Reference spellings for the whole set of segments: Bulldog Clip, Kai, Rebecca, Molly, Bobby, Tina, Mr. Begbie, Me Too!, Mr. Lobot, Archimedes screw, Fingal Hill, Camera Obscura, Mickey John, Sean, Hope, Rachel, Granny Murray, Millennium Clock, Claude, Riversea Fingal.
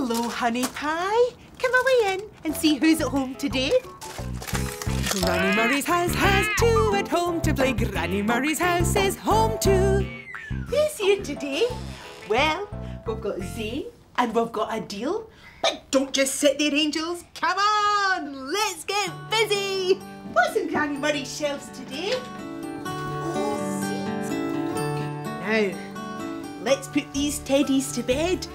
Hello, honey pie. Come away in and see who's at home today. Granny Murray's house has two at home to play. Granny Murray's house is home too. Who's here today? Well, we've got Zane and we've got Adele. But don't just sit there, angels. Come on, let's get busy. What's in Granny Murray's shelves today? Oh, seeds. Now, let's put these teddies to bed.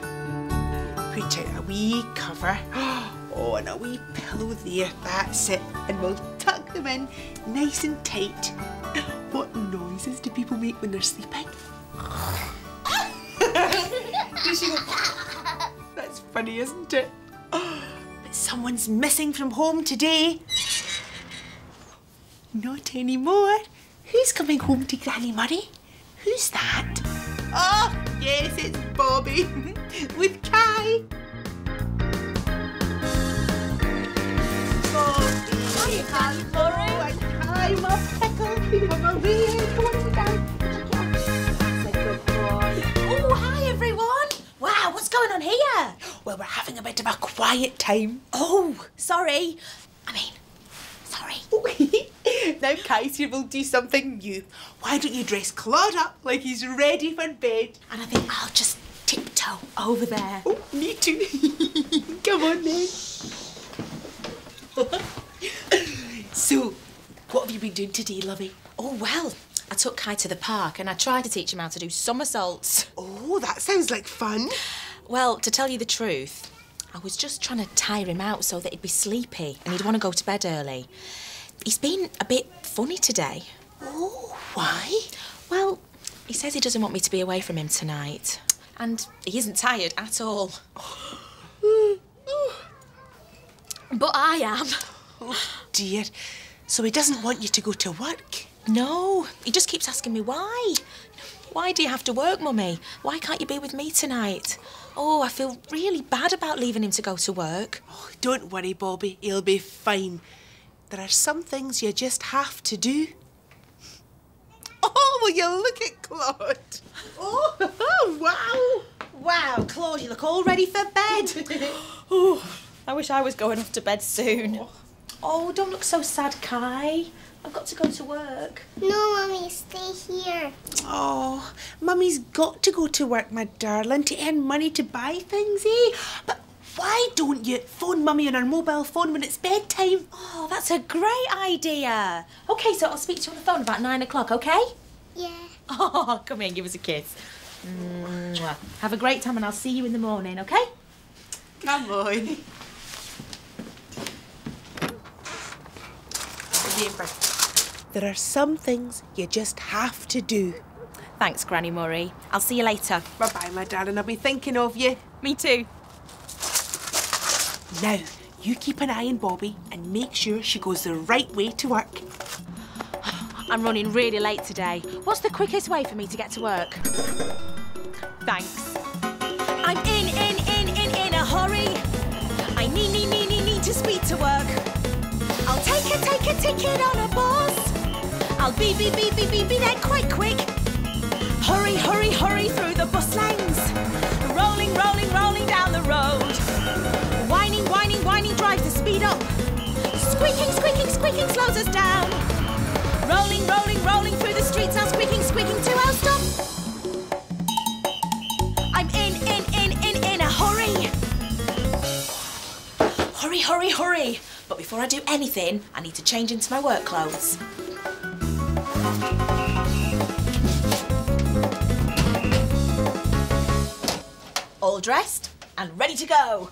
Put out a wee cover. Oh, and a wee pillow there, that's it. And we'll tuck them in nice and tight. What noises do people make when they're sleeping? Does she go? That's funny, isn't it? But someone's missing from home today. Not anymore. Who's coming home to Granny Murray? Who's that? Oh, yes, it's Bobby with Kai. Hi, Laura. And Kai, my pickle. We've got my wee. Come on, down. Oh, hi, everyone. Wow, what's going on here? Well, we're having a bit of a quiet time. Oh, sorry. I mean, sorry. Now, Kai's here will do something new. Why don't you dress Claude up like he's ready for bed? And I think I'll just tiptoe over there. Oh, me too. Come on, then. So, what have you been doing today, lovey? Oh, well, I took Kai to the park and I tried to teach him how to do somersaults. Oh, that sounds like fun. Well, to tell you the truth, I was just trying to tire him out so that he'd be sleepy and he'd want to go to bed early. He's been a bit funny today. Oh, why? Well, he says he doesn't want me to be away from him tonight. And he isn't tired at all. But I am. Oh, dear. So he doesn't want you to go to work? No, he just keeps asking me why. Why do you have to work, Mummy? Why can't you be with me tonight? Oh, I feel really bad about leaving him to go to work. Oh, don't worry, Bobby. He'll be fine. There are some things you just have to do. Oh, will you look at Claude? Oh, wow. Wow, Claude, you look all ready for bed. Oh, I wish I was going off to bed soon. Oh. Oh, don't look so sad, Kai. I've got to go to work. No, Mummy, stay here. Oh, Mummy's got to go to work, my darling, to earn money to buy things, eh? But why don't you phone Mummy on her mobile phone when it's bedtime? Oh, that's a great idea. OK, so I'll speak to you on the phone about 9 o'clock, OK? Yeah. Oh, come here and give us a kiss. Mwah. Have a great time and I'll see you in the morning, OK? Come on. There are some things you just have to do. Thanks, Granny Murray. I'll see you later. Bye-bye, my darling. I'll be thinking of you. Me too. Now, you keep an eye on Bobby and make sure she goes the right way to work. I'm running really late today. What's the quickest way for me to get to work? Thanks. I'm in a hurry. I need to speed to work. I'll take a ticket on a bus. I'll be there quite quick. Hurry through the bus lanes. Rolling down the road. Whining, drive the speed up. Squeaking, slows us down. Rolling through the streets now. Squeaking to our stop. I'm in a hurry. Hurry. But before I do anything, I need to change into my work clothes. All dressed and ready to go.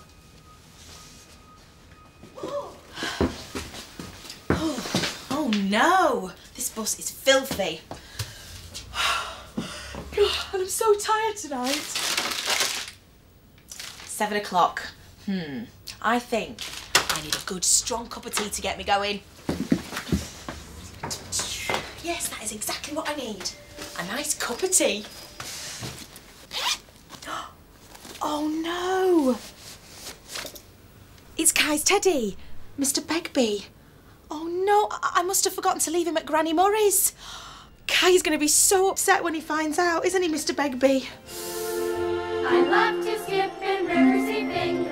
Oh no, this bus is filthy. God, I'm so tired tonight. 7 o'clock. I think I need a good strong cup of tea to get me going. Yes, that is exactly what I need. A nice cup of tea. Oh no. It's Kai's teddy, Mr. Begbie. Oh no, I must have forgotten to leave him at Granny Murray's. Kai's going to be so upset when he finds out, isn't he, Mr. Begbie? I love to skip in Riversea Fingal.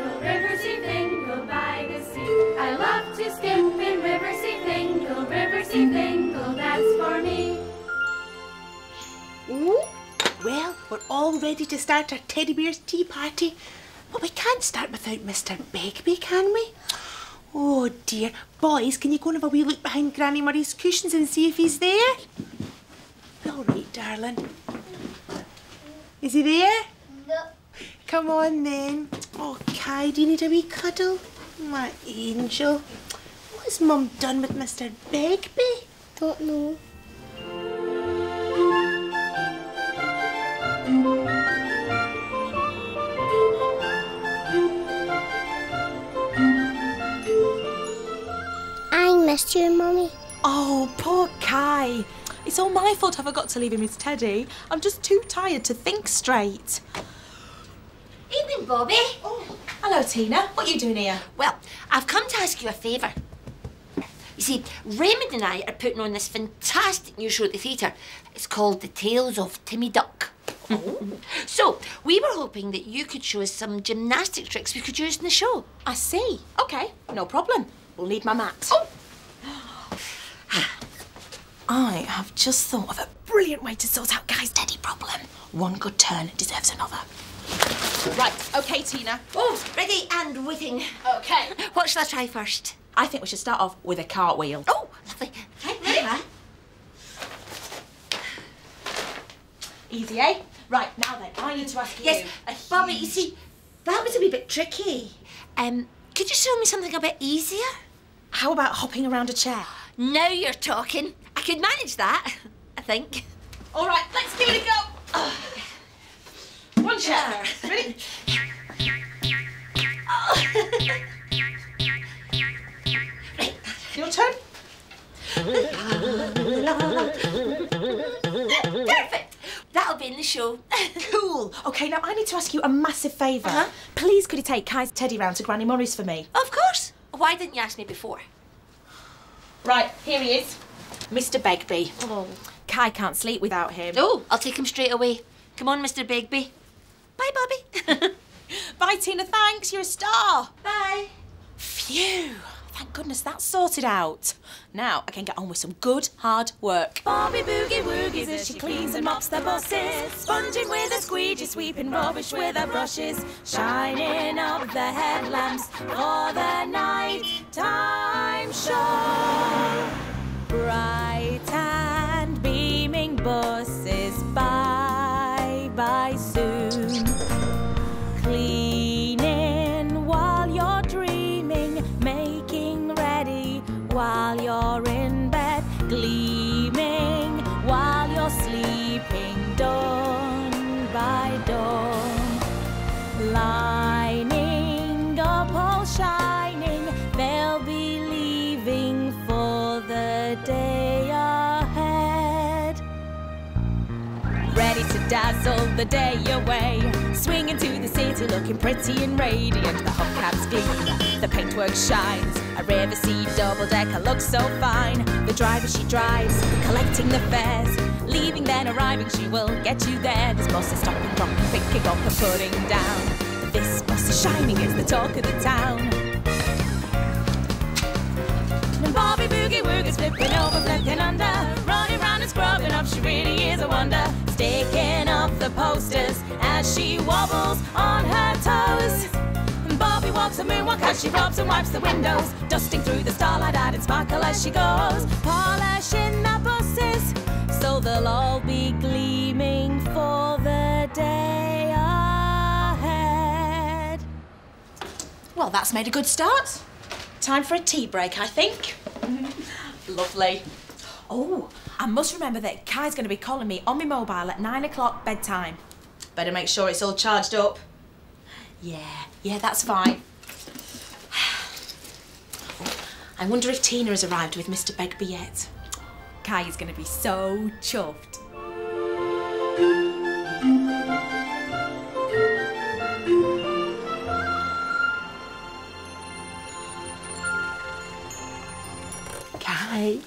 all ready to start our teddy bear's tea party. But we can't start without Mr. Begbie, can we? Oh dear. Boys, can you go and have a wee look behind Granny Murray's cushions and see if he's there? All right, darling. Is he there? No. Come on then. Oh, Kai, do you need a wee cuddle? My angel. What's Mum done with Mr. Begbie? Don't know. I missed you, Mummy. Oh, poor Kai. It's all my fault if I got to leave him with Teddy. I'm just too tired to think straight. Evening, Bobby. Oh. Hello, Tina. What are you doing here? Well, I've come to ask you a favour. You see, Raymond and I are putting on this fantastic new show at the theatre. It's called The Tales of Timmy Duck. Oh. So, we were hoping that you could show us some gymnastic tricks we could use in the show. I see. OK, no problem. We'll need my mat. Oh. I have just thought of a brilliant way to sort out Guy's teddy problem. One good turn deserves another. Right, OK, Tina. Oh, ready and waiting. OK. What shall I try first? I think we should start off with a cartwheel. Oh, lovely. Right, there you are. Easy, eh? Right, now then, I need to ask you... Yes, Bobby, you see, that was a wee bit tricky. Could you show me something a bit easier? How about hopping around a chair? Now you're talking. I could manage that, I think. All right, let's give it a go. Oh. One chair. Ready? Oh. Your turn. Perfect! That'll be in the show. Cool. OK, now I need to ask you a massive favour. Please could you take Kai's teddy round to Granny Murray's for me? Of course. Why didn't you ask me before? Right, here he is. Mr. Begbie. Oh. Kai can't sleep without him. Oh, I'll take him straight away. Come on, Mr. Begbie. Bye, Bobby. Bye, Tina. Thanks. You're a star. Bye. Phew. Thank goodness that's sorted out. Now I can get on with some good, hard work. Bobby boogie woogies as she cleans and mops the buses. Sponging with a squeegee, sweeping rubbish with her brushes. Shining up the headlamps for the night-time show. Bright and beaming buses, bye-bye soon. Cleaning while you're dreaming, making ready while you're in bed, gleaming while you're sleeping, dawn by dawn, lining up all shining, they'll be leaving for the day ahead. Ready to dazzle the day away, swinging to the city looking pretty and radiant. The hubcaps gleam, the paintwork shines, a Riversea double-decker looks so fine. The driver she drives, collecting the fares, leaving then arriving, she will get you there. This bus is stopping, dropping, picking up and putting down. This bus is shining, it's the talk of the town. And Bobby Boogie Woogie's flipping over, flipping under, running round and scrubbing up, she really is a wonder. Sticking up the posters as she wobbles on her toes. And Bobby walks the moonwalk as she robs and wipes the windows, dusting through the starlight, adding sparkle as she goes. Polishing the buses so they'll all be gleaming for the day ahead. Well, that's made a good start. Time for a tea break, I think. Lovely. Oh, I must remember that Kai's going to be calling me on my mobile at 9 o'clock bedtime. Better make sure it's all charged up. Yeah, that's fine. I wonder if Tina has arrived with Mr. Begbie yet. Kai is going to be so chuffed. Kai,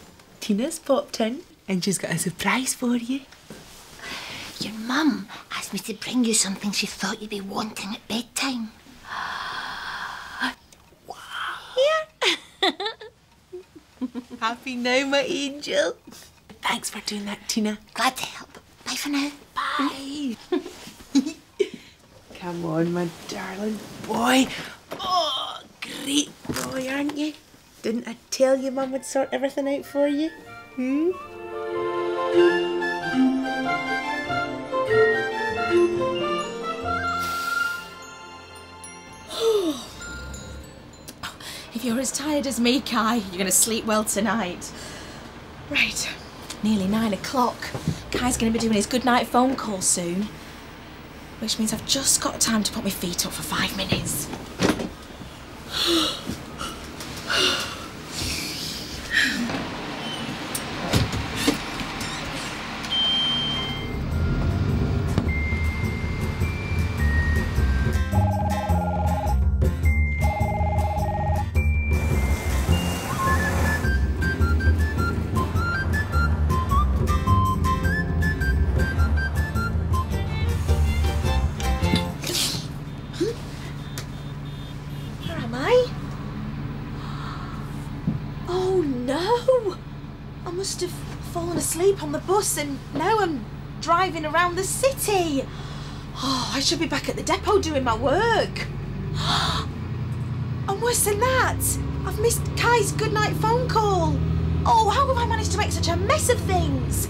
Tina's popped in and she's got a surprise for you. Your mum asked me to bring you something she thought you'd be wanting at bedtime. Wow. Here. Happy now, my angel. Thanks for doing that, Tina. Glad to help. Bye for now. Bye. Come on, my darling boy. Oh, great boy, aren't you? Didn't I tell you Mum would sort everything out for you? Hmm? If you're as tired as me, Kai, you're going to sleep well tonight. Right, nearly 9 o'clock. Kai's going to be doing his goodnight phone call soon. Which means I've just got time to put my feet up for 5 minutes. On the bus, and now I'm driving around the city. Oh, I should be back at the depot doing my work. And worse than that, I've missed Kai's goodnight phone call. Oh, how have I managed to make such a mess of things?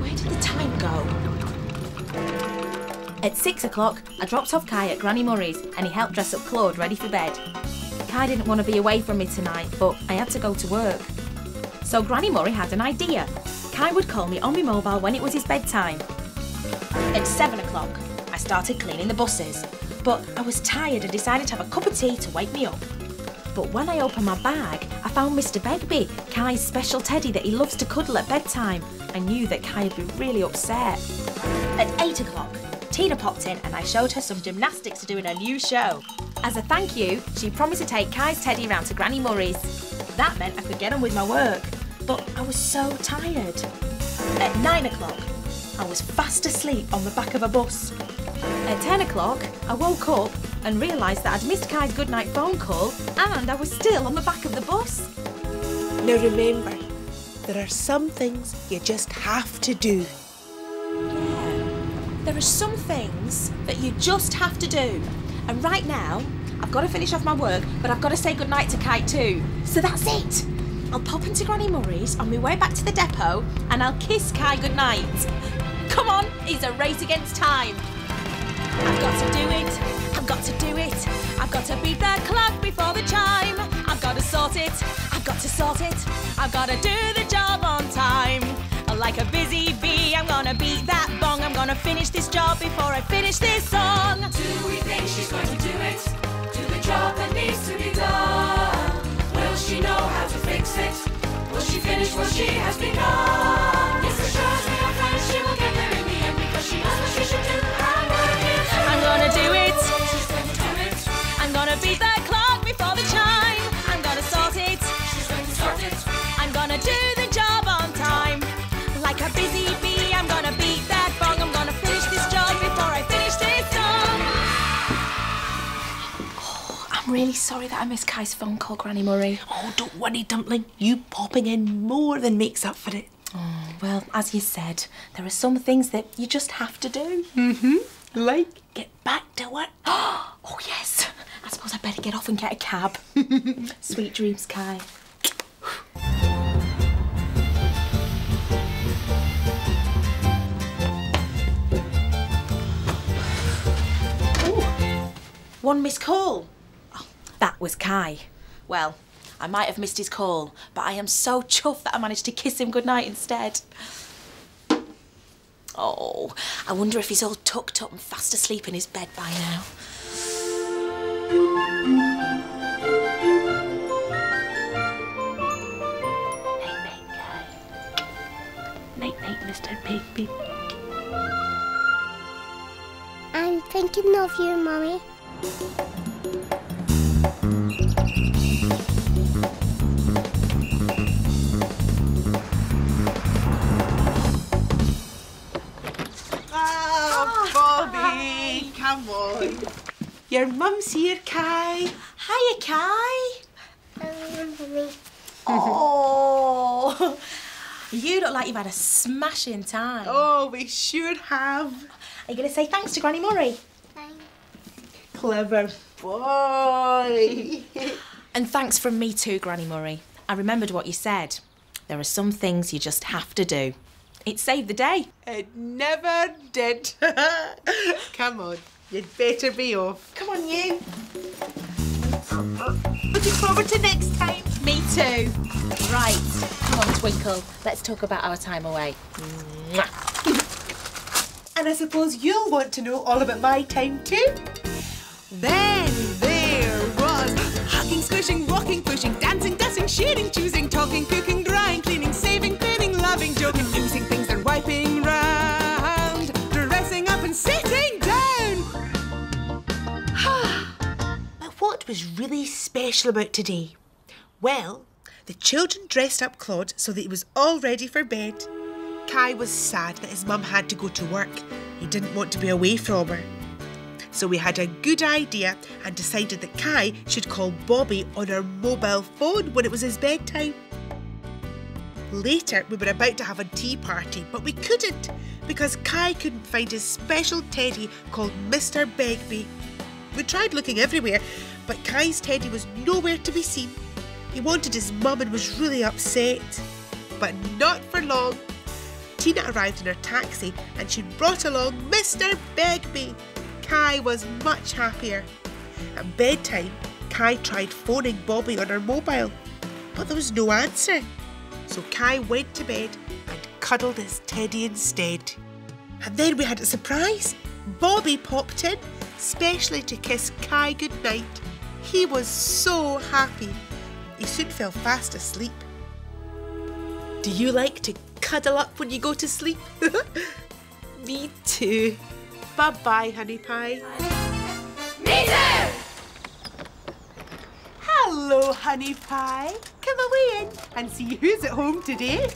Where did the time go? At 6 o'clock, I dropped off Kai at Granny Murray's, and he helped dress up Claude ready for bed. Kai didn't want to be away from me tonight, but I had to go to work. So Granny Murray had an idea. Kai would call me on my mobile when it was his bedtime. At 7 o'clock, I started cleaning the buses, but I was tired and decided to have a cup of tea to wake me up. But when I opened my bag, I found Mr. Begbie, Kai's special teddy that he loves to cuddle at bedtime. I knew that Kai would be really upset. At 8 o'clock, Tina popped in and I showed her some gymnastics to do in her new show. As a thank you, she promised to take Kai's teddy round to Granny Murray's. That meant I could get on with my work. But I was so tired. At 9 o'clock, I was fast asleep on the back of a bus. At 10 o'clock, I woke up and realised that I'd missed Kai's goodnight phone call and I was still on the back of the bus. Now remember, there are some things you just have to do. Yeah, there are some things that you just have to do. And right now, I've got to finish off my work, but I've got to say goodnight to Kai too. So that's it. I'll pop into Granny Murray's on my way back to the depot and I'll kiss Kai goodnight. Come on, it's a race against time. I've got to do it, I've got to do it. I've got to beat the clock before the chime. I've got to sort it, I've got to sort it. I've got to do the job on time. Like a busy bee, I'm gonna beat that bong. I'm gonna finish this job before I finish this song. Do we think she's going to do it? Do the job that needs to be done. Will she know how to fix it? Will she finish what she has begun? This assures me our friends she will get there in the end, because she knows what she should do. I'm gonna do it. She's gonna do it. I'm gonna beat the clock before the chime. I'm gonna sort it. She's gonna sort it. I'm gonna do the job on time. Like a busy bee, I'm gonna beat that bong. I'm gonna finish this job before I finish this song. I'm really sorry that I missed Kai's phone call, Granny Murray. Oh, don't worry, Dumpling. You popping in more than makes up for it. Oh, well, as you said, there are some things that you just have to do. Mm-hmm. Like, get back to work. Oh, yes. I suppose I better get off and get a cab. Sweet dreams, Kai. Ooh, one missed call. That was Kai. Well, I might have missed his call, but I am so chuffed that I managed to kiss him goodnight instead. Oh, I wonder if he's all tucked up and fast asleep in his bed by now. Night-night, Kai. Night-night, Mr. Begbie. I'm thinking of you, Mummy. Bobby, come on. Your mum's here, Kai. Hiya, Kai. Mummy. Oh, you look like you've had a smashing time. Oh, we sure have. Are you going to say thanks to Granny Murray? Thanks. clever boy. And thanks from me too, Granny Murray. I remembered what you said. There are some things you just have to do. It saved the day. It never did. Come on, you'd better be off. Come on, you. Looking forward to next time. Me too. Right, come on, Twinkle. Let's talk about our time away. And I suppose you'll want to know all about my time too. Then there was hugging, squishing, walking, pushing, dancing, dusting, shading, choosing, talking, cooking, drying, cleaning, saving, cleaning, loving, joking, losing things and wiping round, dressing up and sitting down. But what was really special about today? Well, the children dressed up Claude so that he was all ready for bed. Kai was sad that his mum had to go to work. He didn't want to be away from her. So we had a good idea and decided that Kai should call Bobby on her mobile phone when it was his bedtime. Later, we were about to have a tea party, but we couldn't because Kai couldn't find his special teddy called Mr. Begbie. We tried looking everywhere, but Kai's teddy was nowhere to be seen. He wanted his mum and was really upset. But not for long. Tina arrived in her taxi and she brought along Mr. Begbie. Kai was much happier. At bedtime, Kai tried phoning Bobby on her mobile, but there was no answer. So Kai went to bed and cuddled his teddy instead. And then we had a surprise. Bobby popped in, specially to kiss Kai goodnight. He was so happy. He soon fell fast asleep. Do you like to cuddle up when you go to sleep? Me too. Bye-bye, honey pie. Me too! Hello, honey pie. Come away in and see who's at home today.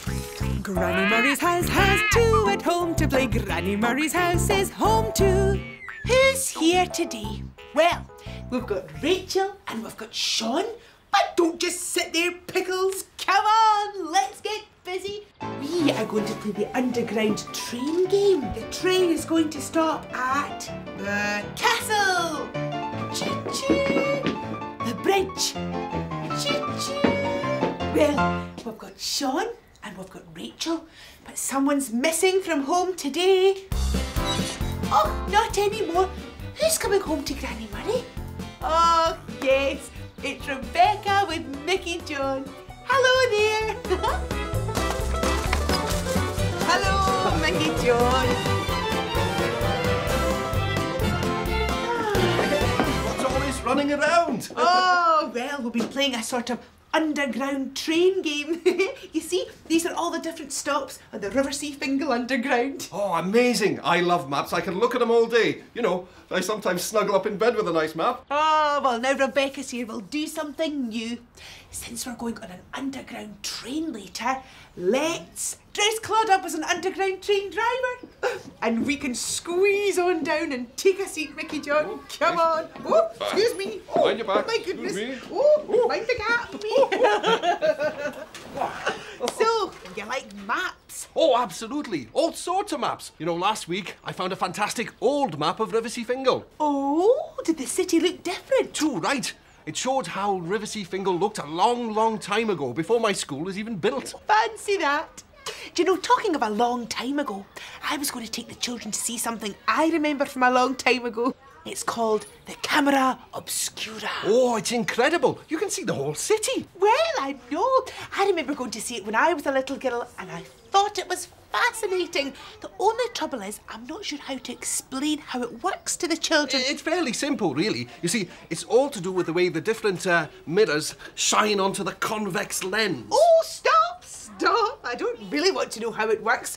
Granny Murray's house has two at home to play. Granny Murray's house is home too. Who's here today? Well, we've got Rachel and we've got Sean. But don't just sit there, Pickles. Come on, let's get busy. We are going to play the underground train game. The train is going to stop at the castle. Choo-choo. The bridge. Choo-choo. Well, we've got Sean and we've got Rachel, but someone's missing from home today. Oh, not anymore. Who's coming home to Granny Murray? Oh, yes, it's Rebecca with Mickey John. Hello there. Hello, Mickey John. What's all this running around? Oh, well, we'll be playing a sort of underground train game. You see, these are all the different stops on the Riversea Fingal Underground. Oh, amazing. I love maps. I can look at them all day. You know, I sometimes snuggle up in bed with a nice map. Oh, well, now Rebecca's here. We'll do something new. Since we're going on an underground train later, let's dress Claude up as an underground train driver. And we can squeeze on down and take a seat, Mickey John. Oh, come on. Oh, excuse me. Oh, mind your back. My goodness. Oh, oh, mind the gap. So, you like maps? Oh, absolutely. All sorts of maps. You know, last week I found a fantastic old map of Riversea Fingal. Oh, did the city look different? Too right. It showed how Riversea Fingal looked a long, long time ago, before my school was even built. Fancy that. Do you know, talking of a long time ago, I was going to take the children to see something I remember from a long time ago. It's called the Camera Obscura. Oh, it's incredible. You can see the whole city. Well, I know. I remember going to see it when I was a little girl, and I thought it was fascinating. The only trouble is I'm not sure how to explain how it works to the children. It's fairly simple, really. You see, it's all to do with the way the different mirrors shine onto the convex lens. Oh, stop! I don't really want to know how it works.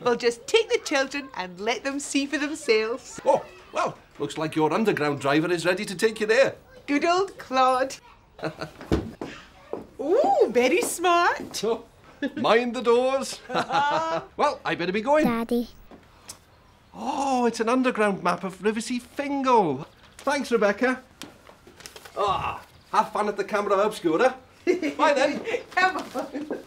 We'll just take the children and let them see for themselves. Oh, well, looks like your underground driver is ready to take you there. Good old Claude. Ooh, very smart. Oh, mind the doors. Well, I better be going. Daddy. Oh, it's an underground map of Riversea Fingal. Thanks, Rebecca. Ah, oh, have fun at the Camera Obscura. Bye then. Come on.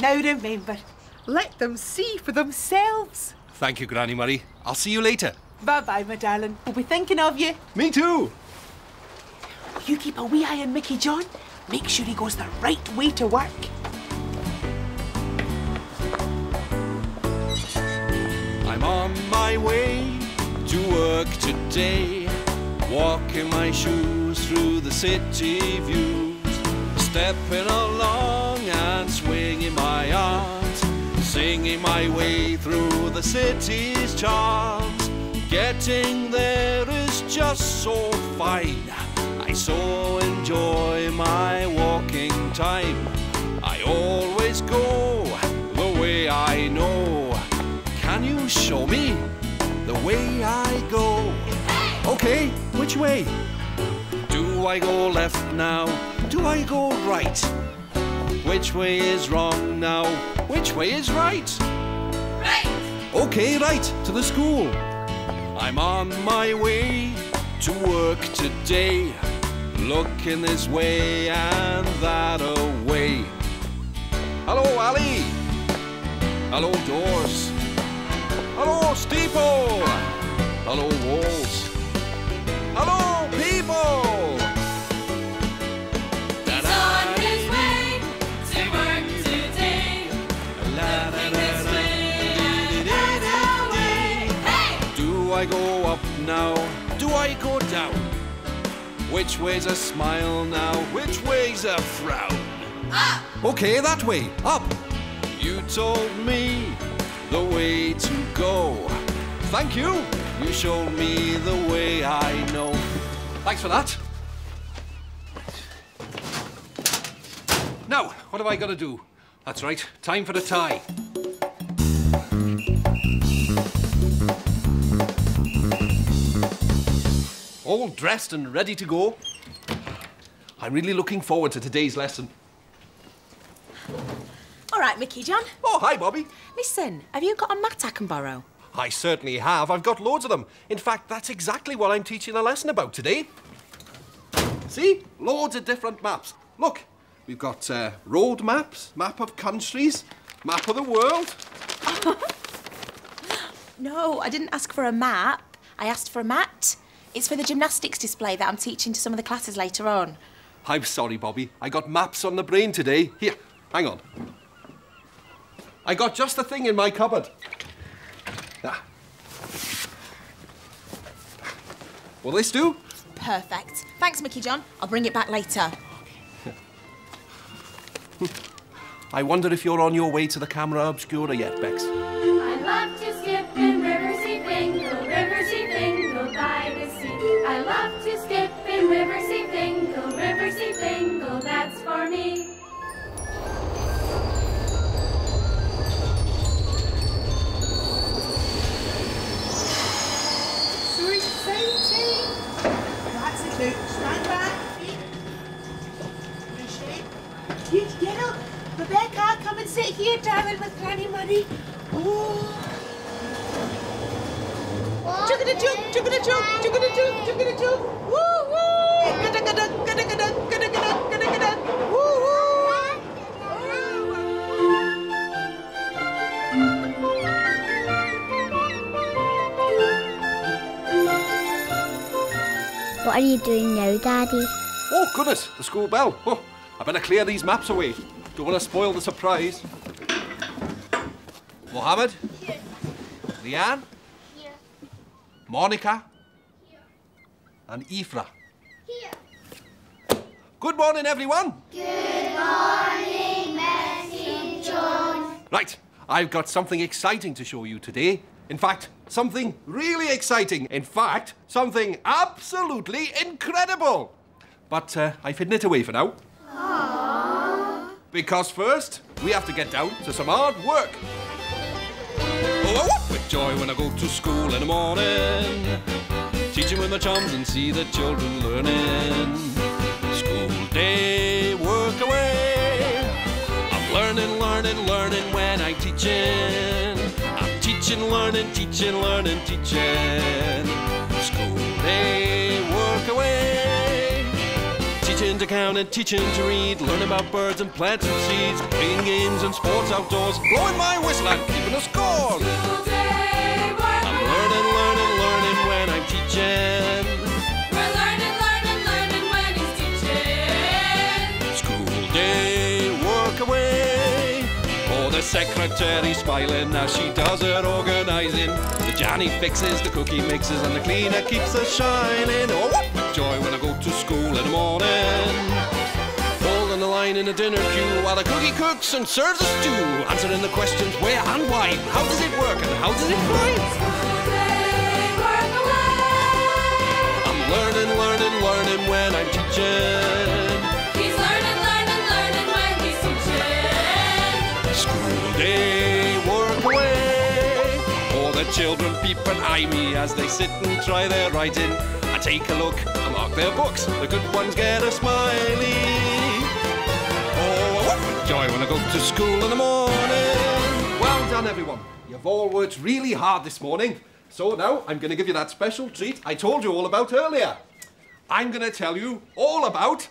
Now remember, let them see for themselves. Thank you, Granny Murray. I'll see you later. Bye-bye, my darling. We'll be thinking of you. Me too. You keep a wee eye on Mickey John. Make sure he goes the right way to work. I'm on my way to work today, walking my shoes through the city views, stepping along and swinging my arms, singing my way through the city's charms. Getting there is just so fine. I so enjoy my walking time. I always go the way I know. Can you show me the way I go? Okay, which way? Do I go left now? Do I go right? Which way is wrong now? Which way is right? Right! Okay, right, to the school. I'm on my way to work today, looking this way and that away. Hello, alley. Hello, doors. Hello, steeple. Hello, walls. Hello, people. He's on his way to work today, looking this way and that away. Do I go up now? Do I go down? Which way's a smile now? Which way's a frown? Up! Okay, that way, up! You told me the way to go. Thank you! You showed me the way I know. Thanks for that. Now, what have I got to do? That's right, time for the tie. All dressed and ready to go. I'm really looking forward to today's lesson. All right, Mickey John. Oh, hi, Bobby. Listen, have you got a mat I can borrow? I certainly have. I've got loads of them. In fact, that's exactly what I'm teaching a lesson about today. See? Loads of different maps. Look, we've got road maps, map of countries, map of the world. No, I didn't ask for a map. I asked for a mat. It's for the gymnastics display that I'm teaching to some of the classes later on. I'm sorry, Bobby. I got maps on the brain today. Here, hang on. I got just the thing in my cupboard. Ah. Will this do? Perfect. Thanks, Mickey John. I'll bring it back later. I wonder if you're on your way to the Camera Obscura yet, Bex. I love to skip in Riversea Fingal, Riversea Fingal by the sea. I love to skip in Riversea Fingal, that's for me. Sweet safety. That's a clue. Stand back. You get up. Rebecca, come and sit here, darling, with Granny Murray. Chugga-da-chug, chugga-da-chug, chugga-da-chug, chugga-da-chug. Woo-woo! Ga-da-ga-da, ga-da-ga-da, ga-da-ga-da, ga-da-ga-da. Woo-woo! What are you doing now, Daddy? Oh, goodness, the school bell. Oh, I better clear these maps away. Don't want to spoil the surprise. Mohammed? Here. Leanne? Here. Monica? Here. And Ifra? Here. Good morning, everyone. Good morning, Mr. John. Right, I've got something exciting to show you today. In fact, something really exciting. In fact, something absolutely incredible. But I've hidden it away for now. Aww. Because first, we have to get down to some hard work. Oh, I whoop with joy when I go to school in the morning, teaching with my chums and see the children learning. School day, work away. I'm learning, learning, learning when I'm teaching. I'm teaching, learning, teaching, learning, teaching. School day, work away. Teaching to count and teaching to read, learn about birds and plants and seeds, playing games and sports outdoors, blowing my whistle and keeping a score. secretary smiling as she does her organising. The Janny fixes, the cookie mixes, and the cleaner keeps her shining. Oh, what joy when I go to school in the morning. Holding the line in the dinner queue while the cookie cooks and serves a stew. Answering the questions where and why, how does it work and how does it fly? I'm learning, learning, learning when I'm teaching. They work away. All the children peep and eye me as they sit and try their writing. I take a look, I mark their books. The good ones get a smiley. Oh, what joy when I go to school in the morning. Well done, everyone. You've all worked really hard this morning. So now I'm going to give you that special treat I told you all about earlier. I'm going to tell you all about...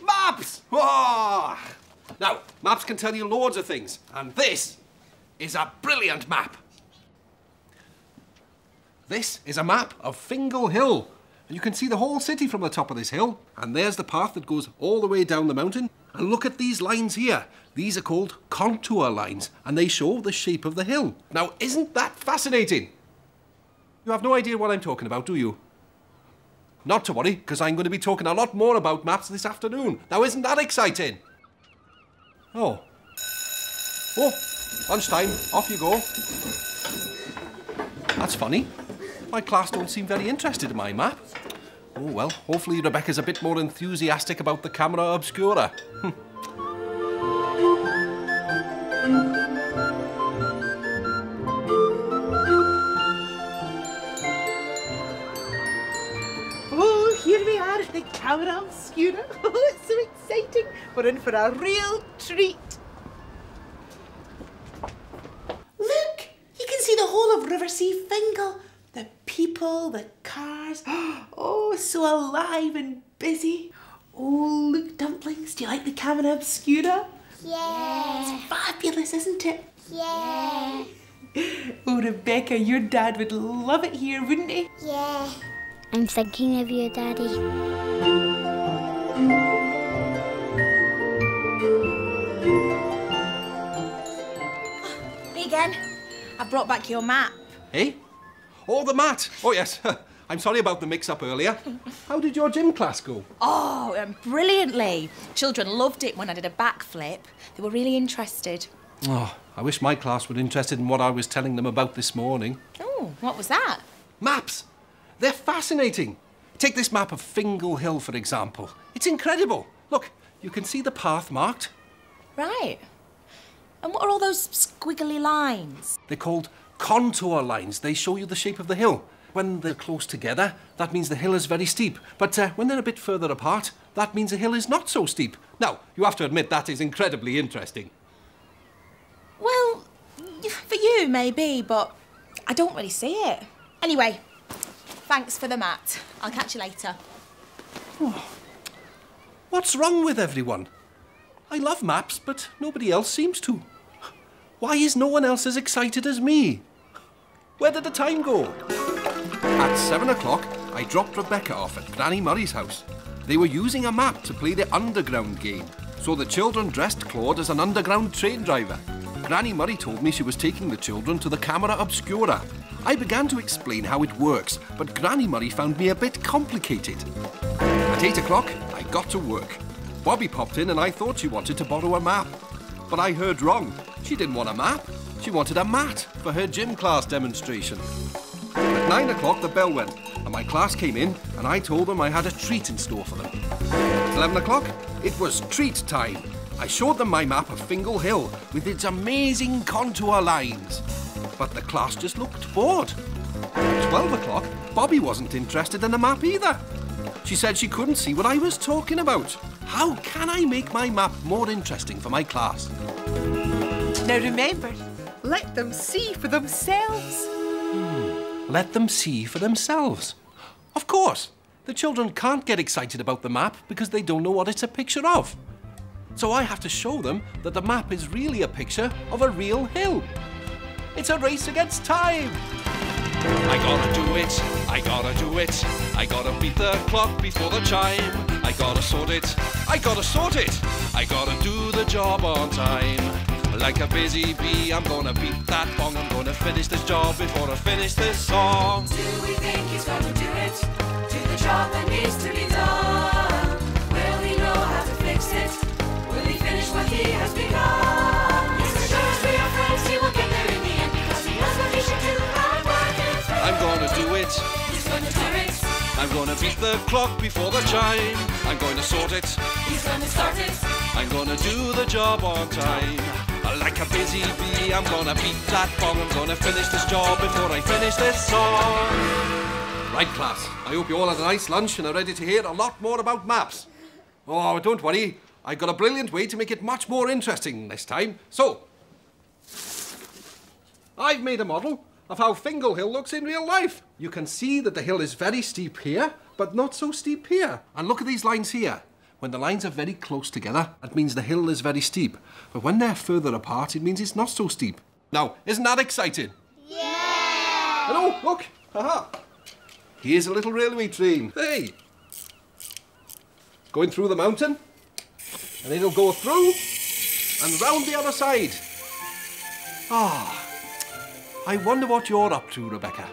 maps! Oh. Now, maps can tell you loads of things, and this is a brilliant map. This is a map of Fingal Hill. And you can see the whole city from the top of this hill, and there's the path that goes all the way down the mountain. And look at these lines here. These are called contour lines, and they show the shape of the hill. Now, isn't that fascinating? You have no idea what I'm talking about, do you? Not to worry, because I'm going to be talking a lot more about maps this afternoon. Now, isn't that exciting? Oh. Oh, lunchtime. Off you go. That's funny. My class don't seem very interested in my map. Oh, well, hopefully Rebecca's a bit more enthusiastic about the camera obscura. Camera obscura. Oh, it's so exciting. We're in for a real treat. Look, you can see the whole of Riversea Fingal. The people, the cars. Oh, so alive and busy. Oh, look, dumplings. Do you like the camera obscura? Yeah. It's fabulous, isn't it? Yeah. Oh, Rebecca, your dad would love it here, wouldn't he? Yeah. I'm thinking of you, Daddy. Megan, I brought back your map. Eh? Oh, the mat! Oh, yes. I'm sorry about the mix-up earlier. How did your gym class go? Oh, brilliantly. Children loved it when I did a backflip. They were really interested. Oh, I wish my class were interested in what I was telling them about this morning. Oh, what was that? Maps! They're fascinating. Take this map of Fingal Hill, for example. It's incredible. Look, you can see the path marked. Right. And what are all those squiggly lines? They're called contour lines. They show you the shape of the hill. When they're close together, that means the hill is very steep. But when they're a bit further apart, that means the hill is not so steep. Now, you have to admit that is incredibly interesting. Well, for you, maybe, but I don't really see it. Anyway... thanks for the mat. I'll catch you later. Oh. What's wrong with everyone? I love maps, but nobody else seems to. Why is no one else as excited as me? Where did the time go? At 7 o'clock, I dropped Rebecca off at Granny Murray's house. They were using a map to play the underground game, so the children dressed Claude as an underground train driver. Granny Murray told me she was taking the children to the Camera Obscura. I began to explain how it works, but Granny Murray found me a bit complicated. At 8 o'clock, I got to work. Bobby popped in and I thought she wanted to borrow a map. But I heard wrong. She didn't want a map. She wanted a mat for her gym class demonstration. At 9 o'clock, the bell went, and my class came in, and I told them I had a treat in store for them. At 11 o'clock, it was treat time. I showed them my map of Fingal Hill with its amazing contour lines. But the class just looked bored. At 12 o'clock, Bobby wasn't interested in the map either. She said she couldn't see what I was talking about. How can I make my map more interesting for my class? Now remember, let them see for themselves. Let them see for themselves. Of course, the children can't get excited about the map because they don't know what it's a picture of. So I have to show them that the map is really a picture of a real hill. It's a race against time! I gotta do it, I gotta do it. I gotta beat the clock before the chime. I gotta sort it, I gotta sort it. I gotta do the job on time. Like a busy bee, I'm gonna beat that bong. I'm gonna finish this job before I finish this song. Do we think he's gonna do it? Do the job that needs to be done. Will he know how to fix it? Will he finish what he has begun? Yes, as sure as we are friends, he will get there in the end, because he knows what he should do. I'm gonna do it. He's gonna do it. I'm gonna beat the clock before the chime. I'm gonna sort it. He's gonna start it. I'm gonna do the job on time. Like a busy bee, I'm gonna beat that bomb. I'm gonna finish this job before I finish this song. Right, class. I hope you all had a nice lunch and are ready to hear a lot more about maps. Oh, don't worry. I've got a brilliant way to make it much more interesting this time. So, I've made a model of how Fingal Hill looks in real life. You can see that the hill is very steep here, but not so steep here. And look at these lines here. When the lines are very close together, that means the hill is very steep. But when they're further apart, it means it's not so steep. Now, isn't that exciting? Yeah! And oh, look, haha. Here's a little railway train. Hey! Going through the mountain, and it'll go through and round the other side. Ah. I wonder what you're up to, Rebecca.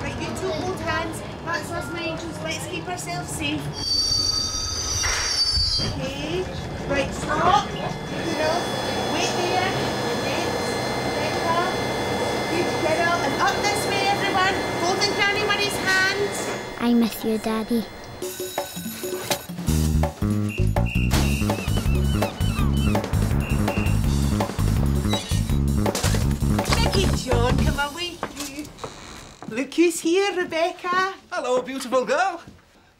Right, you two old hands. That's us, my angels. Let's keep ourselves safe. Okay. Right, stop. Wait there. Rebecca. Good girl. And up this way, everyone. Holding Granny Murray's hands. I miss you, Daddy. John, come away, you. Look who's here, Rebecca. Hello, beautiful girl.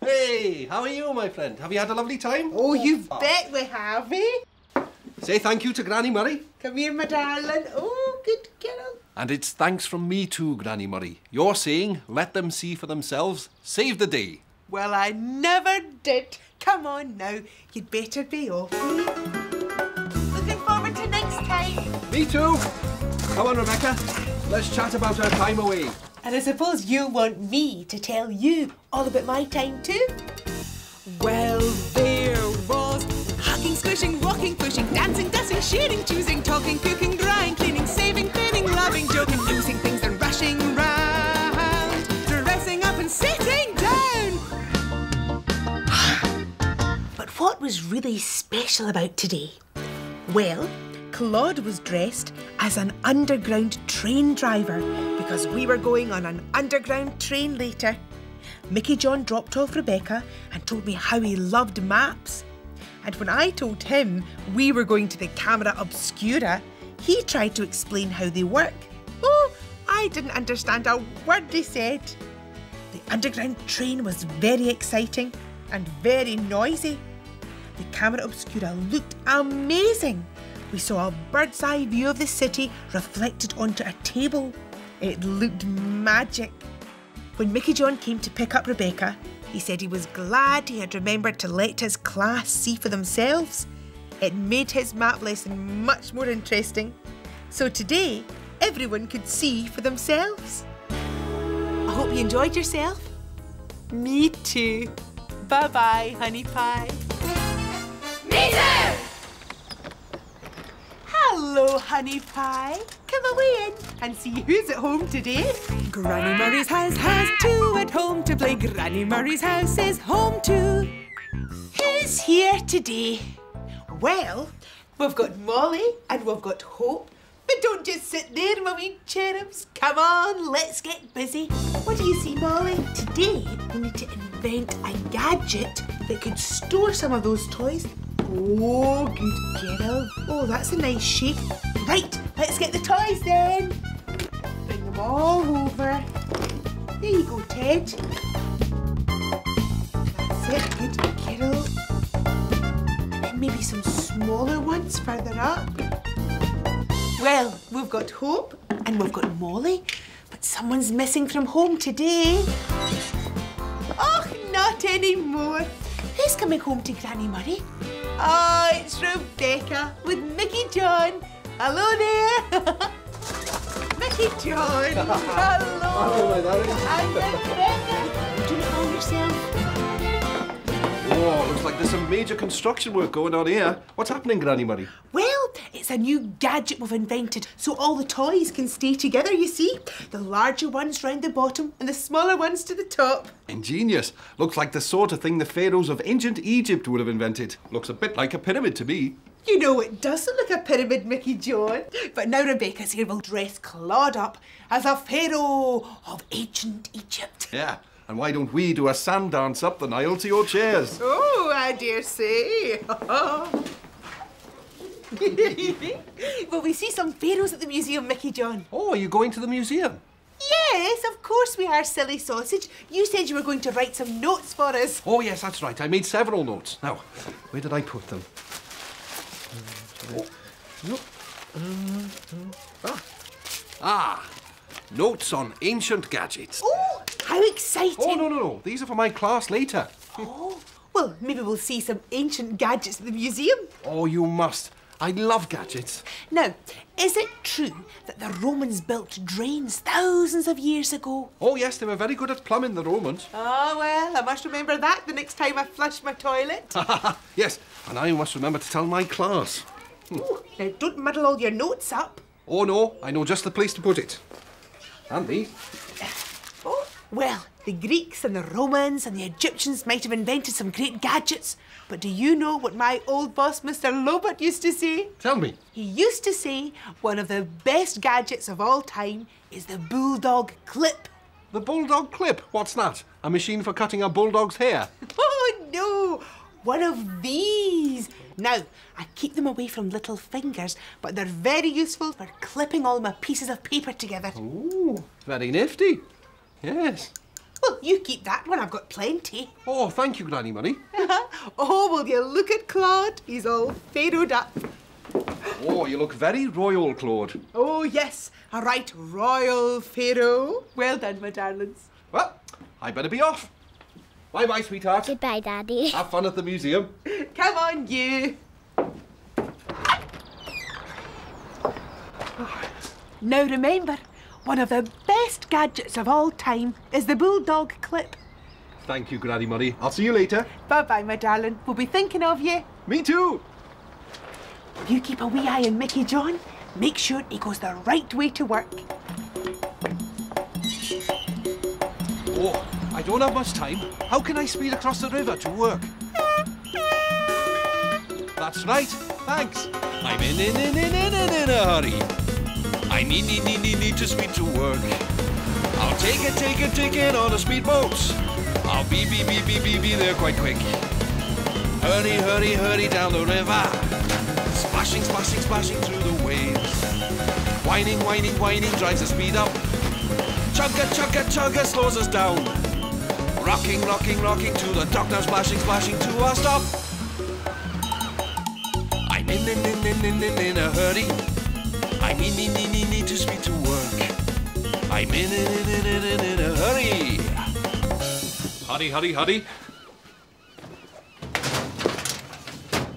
Hey, how are you, my friend? Have you had a lovely time? Oh, you bet we have, eh? Say thank you to Granny Murray. Come here, my darling. Oh, good girl. And it's thanks from me too, Granny Murray. You're saying, let them see for themselves, save the day. Well, I never did. Come on now, you'd better be off. Looking forward to next time. Me too. Come on, Rebecca. Let's chat about our time away. And I suppose you want me to tell you all about my time too? Well, there was hugging, squishing, walking, pushing, dancing, dusting, sharing, choosing, talking, cooking, drying, cleaning, saving, cleaning, loving, joking, losing things and rushing round, dressing up and sitting down. But what was really special about today? Well, Claude was dressed as an underground train driver because we were going on an underground train later. Mickey John dropped off Rebecca and told me how he loved maps. And when I told him we were going to the Camera Obscura, he tried to explain how they work. Oh, I didn't understand a word he said. The underground train was very exciting and very noisy. The Camera Obscura looked amazing. We saw a bird's eye view of the city reflected onto a table. It looked magic. When Mickey John came to pick up Rebecca, he said he was glad he had remembered to let his class see for themselves. It made his map lesson much more interesting. So today, everyone could see for themselves. I hope you enjoyed yourself. Me too. Bye-bye, honey pie. Me too! Hello, honey pie. Come away in and see who's at home today. Granny Murray's house has two at home to play. Granny Murray's house is home too. Who's here today? Well, we've got Molly and we've got Hope. But don't just sit there, my wee cherubs. Come on, let's get busy. What do you see, Molly? Today, we need to invent a gadget that could store some of those toys. Oh, good girl. Oh, that's a nice shape. Right, let's get the toys then. Bring them all over. There you go, Ted. That's it, good girl. And maybe some smaller ones further up. Well, we've got Hope and we've got Molly, but someone's missing from home today. Oh, not anymore. Who Who's coming home to Granny Murray? Oh, it's Rebecca with Mickey John. Hello there. Mickey John. Hello. I'm Rebecca. Do you call yourself? Whoa, looks like there's some major construction work going on here. What's happening, Granny Murray? Well, it's a new gadget we've invented so all the toys can stay together, you see. The larger ones round the bottom and the smaller ones to the top. Ingenious. Looks like the sort of thing the pharaohs of ancient Egypt would have invented. Looks a bit like a pyramid to me. You know, it doesn't look a pyramid, Mickey John. But now Rebecca's here will dress Claude up as a pharaoh of ancient Egypt. Yeah. And why don't we do a sand dance up the Nile to your chairs? Oh, I dare say. Well, we see some pharaohs at the museum, Mickey John. Oh, are you going to the museum? Yes, of course we are, silly sausage. You said you were going to write some notes for us. Oh, yes, that's right. I made several notes. Now, where did I put them? Notes on ancient gadgets. Oh, how exciting! Oh, no. These are for my class later. Oh, well, maybe we'll see some ancient gadgets at the museum. Oh, you must. I love gadgets. Now, is it true that the Romans built drains thousands of years ago? Oh, yes, they were very good at plumbing, the Romans. Oh, well, I must remember that the next time I flush my toilet. Yes, and I must remember to tell my class. Oh, now, don't muddle all your notes up. Oh, no, I know just the place to put it. And these. Oh, well, the Greeks and the Romans and the Egyptians might have invented some great gadgets, but do you know what my old boss, Mr. Lobot, used to say? Tell me. He used to say one of the best gadgets of all time is the Bulldog Clip. The Bulldog Clip? What's that? A machine for cutting a bulldog's hair? Oh, no. One of these. Now, I keep them away from little fingers, but they're very useful for clipping all my pieces of paper together. Ooh, very nifty. Yes. Well, you keep that one. I've got plenty. Oh, thank you, Granny Murray. Oh, will you look at Claude? He's all pharaohed up. Oh, you look very royal, Claude. Oh, yes. A right royal pharaoh. Well done, my darlings. Well, I better be off. Bye-bye, sweetheart. Goodbye, Daddy. Have fun at the museum. Come on, you. Now remember, one of the best gadgets of all time is the Bulldog Clip. Thank you, Granny Murray. I'll see you later. Bye-bye, my darling. We'll be thinking of you. Me too. You keep a wee eye on Mickey John. Make sure he goes the right way to work. Oh. I don't have much time. How can I speed across the river to work? That's right. Thanks. I'm in a hurry. I need to speed to work. I'll take it on a speedboat. I'll be there quite quick. Hurry down the river. Splashing through the waves. Whining drives the speed up. Chugga slows us down. Rocking to the dock now, splashing to our stop. I'm in a hurry. I need to speed to work. I'm in a hurry. Hurry.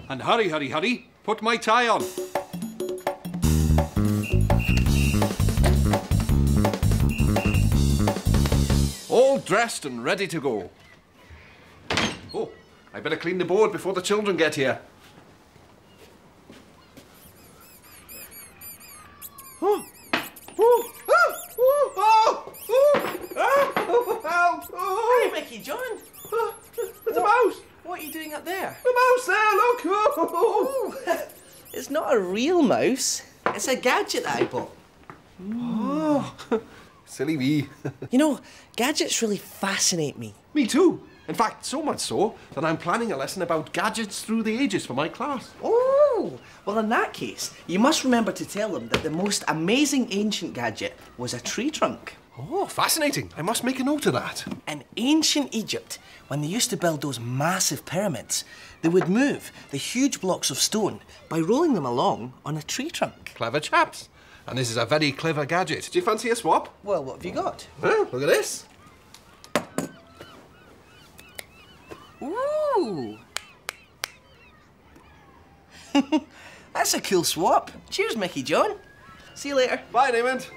And hurry. Put my tie on. All dressed and ready to go. Oh, I better clean the board before the children get here. Hey, Mickey John. It's a mouse. What are you doing up there? The mouse there, look. Oh. It's not a real mouse. It's a gadget that I bought. Oh. Silly me. You know, gadgets really fascinate me. Me too. In fact, so much so that I'm planning a lesson about gadgets through the ages for my class. Oh, well in that case, you must remember to tell them that the most amazing ancient gadget was a tree trunk. Oh, fascinating. I must make a note of that. In ancient Egypt, when they used to build those massive pyramids, they would move the huge blocks of stone by rolling them along on a tree trunk. Clever chaps. And this is a very clever gadget. Do you fancy a swap? Well, what have you got? Oh, look at this. Ooh, That's a cool swap. Cheers, Mickey John. See you later. Bye, Raymond.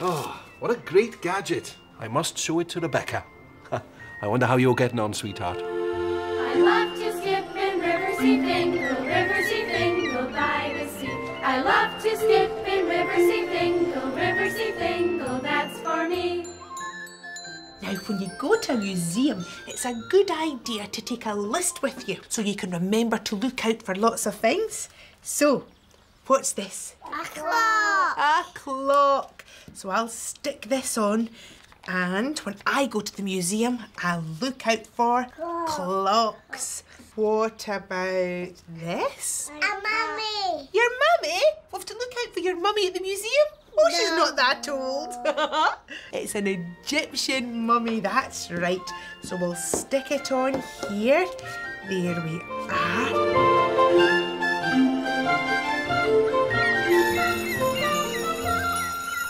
Oh, what a great gadget. I must show it to Rebecca. I wonder how you're getting on, sweetheart. I love to skip in Riversea Fingal by the sea. I love to skip in Riversea Fingal, that's for me. Now, when you go to a museum, it's a good idea to take a list with you so you can remember to look out for lots of things. So, what's this? A clock. A clock. So I'll stick this on, and when I go to the museum, I'll look out for clocks. What about this? A mummy. Your mummy? We'll have to look out for your mummy at the museum? Oh, no. She's not that old. It's an Egyptian mummy, that's right. So we'll stick it on here. There we are.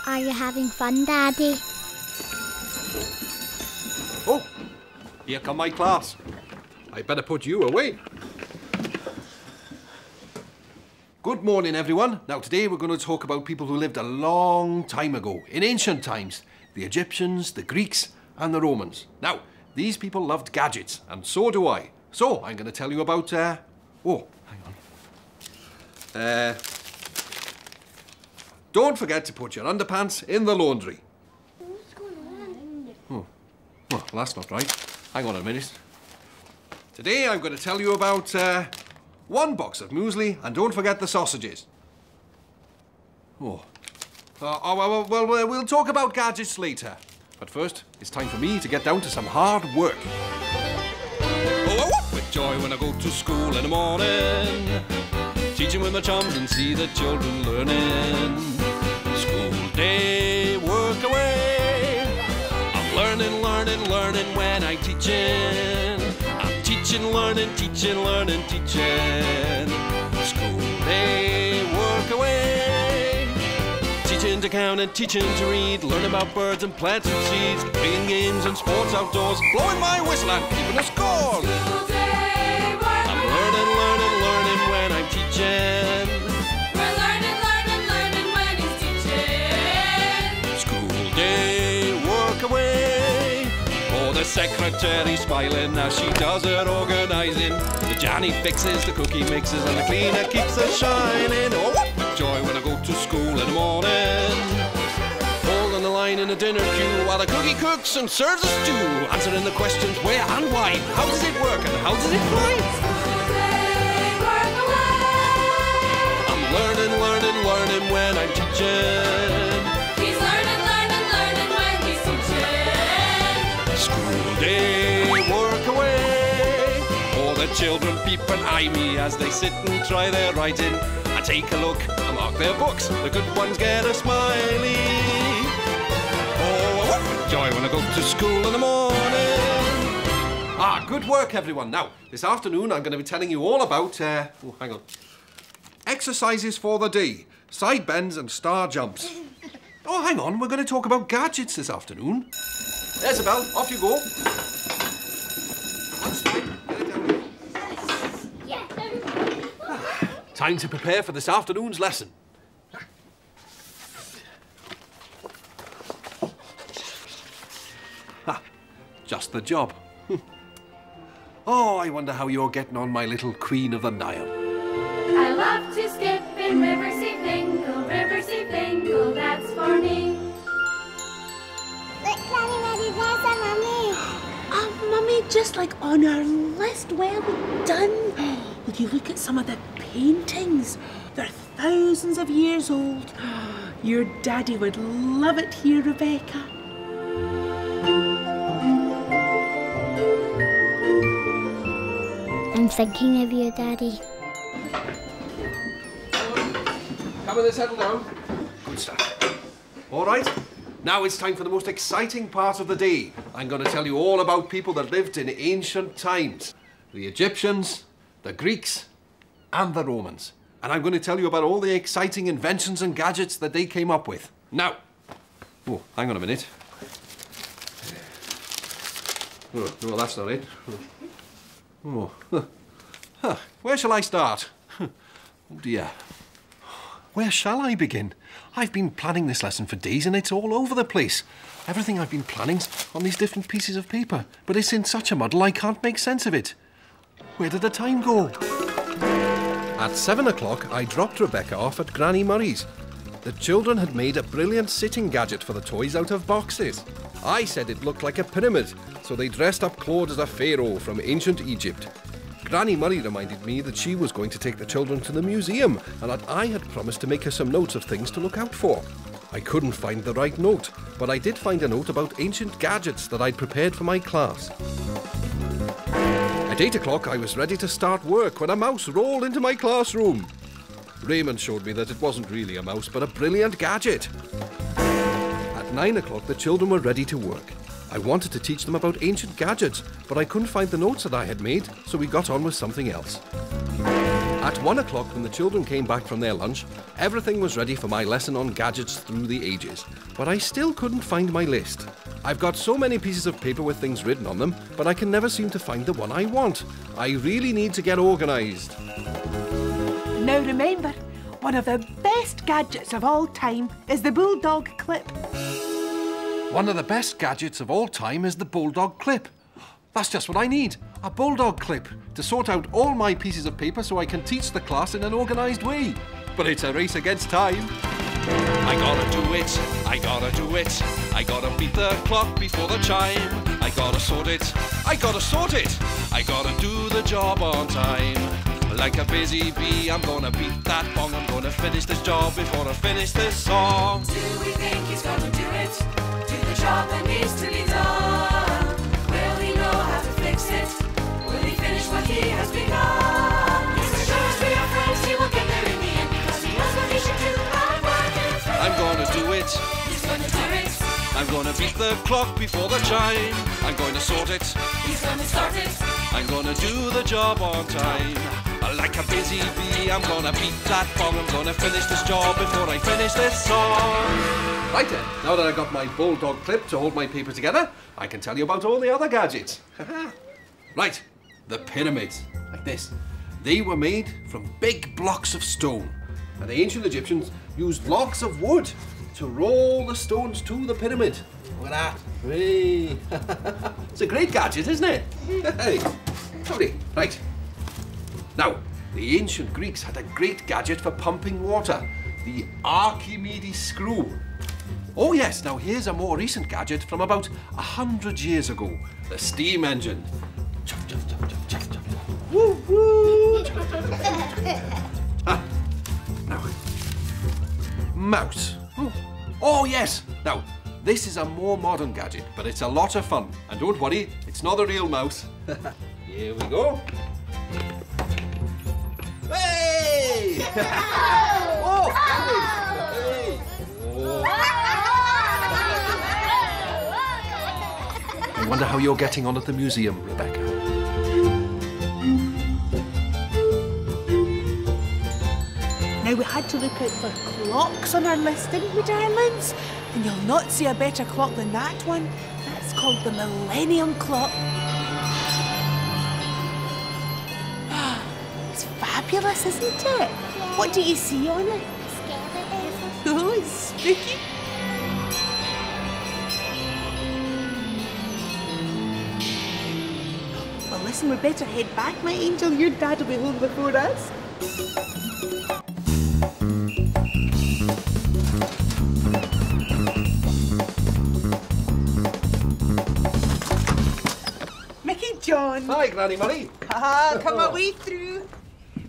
Are you having fun, Daddy? Oh, here come my class. I better put you away. Good morning, everyone. Now, today we're going to talk about people who lived a long time ago, in ancient times. The Egyptians, the Greeks, and the Romans. Now, these people loved gadgets, and so do I. So, I'm going to tell you about, don't forget to put your underpants in the laundry. What's going on? Oh. Well, that's not right. Hang on a minute. Today I'm going to tell you about one box of muesli, and don't forget the sausages. Well, we'll talk about gadgets later. But first, it's time for me to get down to some hard work. Oh, I walk with joy when I go to school in the morning, teaching with my chums and see the children learning. School day, work away. Learning when I'm teaching. I'm teaching. School day, work away. Teaching to count and teaching to read. Learn about birds and plants and seeds. Playing games and sports outdoors. Blowing my whistle and keeping a score. School day, work away. I'm learning when I'm teaching. We're learning when he's teaching. School day, work away. The secretary smiling as she does her organising. The Johnny fixes, the cookie mixes, and the cleaner keeps her shining. Oh, what a joy when I go to school in the morning. Holding the line in the dinner queue while the cookie cooks and serves the stew. Answering the questions where and why. How does it work and how does it fly? School day, work away. I'm learning when I'm teaching. School day, work away. All the children peep and eye me as they sit and try their writing. I take a look, I mark their books. The good ones get a smiley. Oh, what a joy when I go to school in the morning. Ah, good work, everyone. Now, this afternoon I'm going to be telling you all about, exercises for the day, side bends and star jumps. Oh, hang on, we're going to talk about gadgets this afternoon. There's a bell, off you go. That's time. Get it down here. Yes. Time to prepare for this afternoon's lesson. Just the job. Oh, I wonder how you're getting on, my little queen of the Nile. I love to skip in Riversea Fingal, that's for me. Mummy, just like on our list, well done. Would you look at some of the paintings? They're thousands of years old. Your daddy would love it here, Rebecca. I'm thinking of you, Daddy. Come on, settle down. Good stuff. All right. Now it's time for the most exciting part of the day. I'm going to tell you all about people that lived in ancient times. The Egyptians, the Greeks, and the Romans. And I'm going to tell you about all the exciting inventions and gadgets that they came up with. Now, oh, hang on a minute. Oh, no, that's not it. Oh, Huh, where shall I start? Oh dear. Where shall I begin? I've been planning this lesson for days and it's all over the place. Everything I've been planning's on these different pieces of paper, but it's in such a muddle I can't make sense of it. Where did the time go? At 7 o'clock, I dropped Rebecca off at Granny Murray's. The children had made a brilliant sitting gadget for the toys out of boxes. I said it looked like a pyramid, so they dressed up Claude as a pharaoh from ancient Egypt. Granny Murray reminded me that she was going to take the children to the museum and that I had promised to make her some notes of things to look out for. I couldn't find the right note, but I did find a note about ancient gadgets that I'd prepared for my class. At 8 o'clock, I was ready to start work when a mouse rolled into my classroom. Raymond showed me that it wasn't really a mouse, but a brilliant gadget. At 9 o'clock, the children were ready to work. I wanted to teach them about ancient gadgets, but I couldn't find the notes that I had made, so we got on with something else. At 1 o'clock, when the children came back from their lunch, everything was ready for my lesson on gadgets through the ages, but I still couldn't find my list. I've got so many pieces of paper with things written on them, but I can never seem to find the one I want. I really need to get organised. Now remember, one of the best gadgets of all time is the Bulldog Clip. One of the best gadgets of all time is the Bulldog Clip. That's just what I need, a Bulldog Clip, to sort out all my pieces of paper so I can teach the class in an organised way. But it's a race against time. I gotta do it, I gotta do it. I gotta beat the clock before the chime. I gotta sort it, I gotta sort it. I gotta do the job on time. Like a busy bee, I'm gonna beat that bong. I'm gonna finish this job before I finish this song. Do we think he's gonna do it? Job that needs to be done. Will he know how to fix it? Will he finish what he has begun? Yes, as sure as we are friends, he will get there in the end, because he knows what he should do. I'm gonna do it. He's gonna do it. I'm gonna beat the clock before the chime. I'm going to sort it. He's gonna sort it. I'm gonna do the job on time. Like a busy bee, I'm gonna beat that bong. I'm gonna finish this job before I finish this song. Right then, now that I've got my Bulldog Clip to hold my paper together, I can tell you about all the other gadgets. Right, the pyramids, like this. They were made from big blocks of stone, and the ancient Egyptians used blocks of wood to roll the stones to the pyramid. Look at that. Hey. It's a great gadget, isn't it? Hey, howdy. Right. Now, the ancient Greeks had a great gadget for pumping water, the Archimedes screw. Oh yes, now here's a more recent gadget from about 100 years ago, the steam engine. Woo woo! Ah, now, mouse. Oh yes, now this is a more modern gadget, but it's a lot of fun. And don't worry, it's not a real mouse. Here we go. Hey! Oh! I wonder how you're getting on at the museum, Rebecca. Now, we had to look out for clocks on our list, didn't we, darlings? And you'll not see a better clock than that one. That's called the Millennium Clock. It's fabulous, isn't it? What do you see on it? Oh, it's spooky. Well, listen, we'd better head back, my angel. Your dad will be home before us. Mickey John. Hi, Granny Murray. Ah, come away through.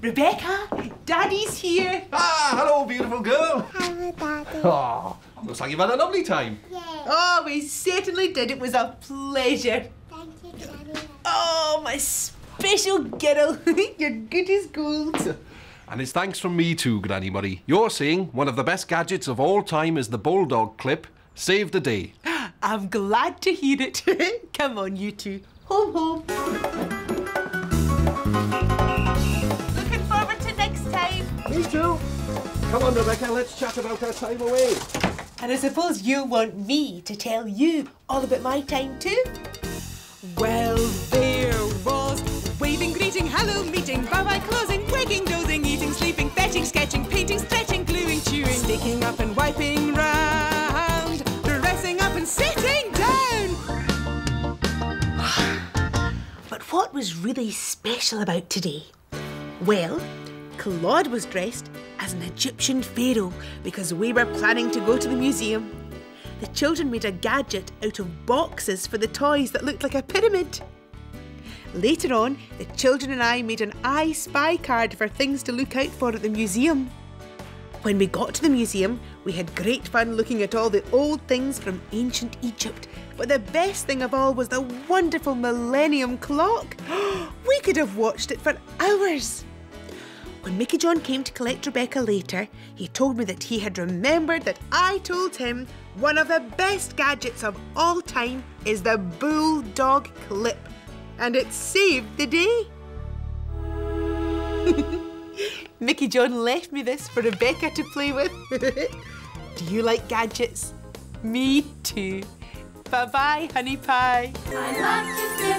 Rebecca, Daddy's here. Ah, hello, beautiful girl. Hello, Daddy. Oh, looks like you've had a lovely time. Yeah. Oh, we certainly did. It was a pleasure. Thank you, Daddy. Oh, my special girl. You're good as gold. And it's thanks from me too, Granny Murray. You're saying one of the best gadgets of all time is the Bulldog Clip. Save the day. I'm glad to hear it. Come on, you two. Home, home. Me too. Come on, Rebecca, let's chat about our time away. And I suppose you want me to tell you all about my time too? Well, there was waving, greeting, hello, meeting, bye-bye. really special about today? Well, Claude was dressed as an Egyptian pharaoh because we were planning to go to the museum. The children made a gadget out of boxes for the toys that looked like a pyramid. Later on, the children and I made an I Spy card for things to look out for at the museum. When we got to the museum, we had great fun looking at all the old things from ancient Egypt. But the best thing of all was the wonderful Millennium Clock. We could have watched it for hours. When Mickey John came to collect Rebecca later, he told me that he had remembered that I told him one of the best gadgets of all time is the Bulldog Clip. And it saved the day. Mickey John left me this for Rebecca to play with. Do you like gadgets? Me too. Bye-bye, honey pie. I love to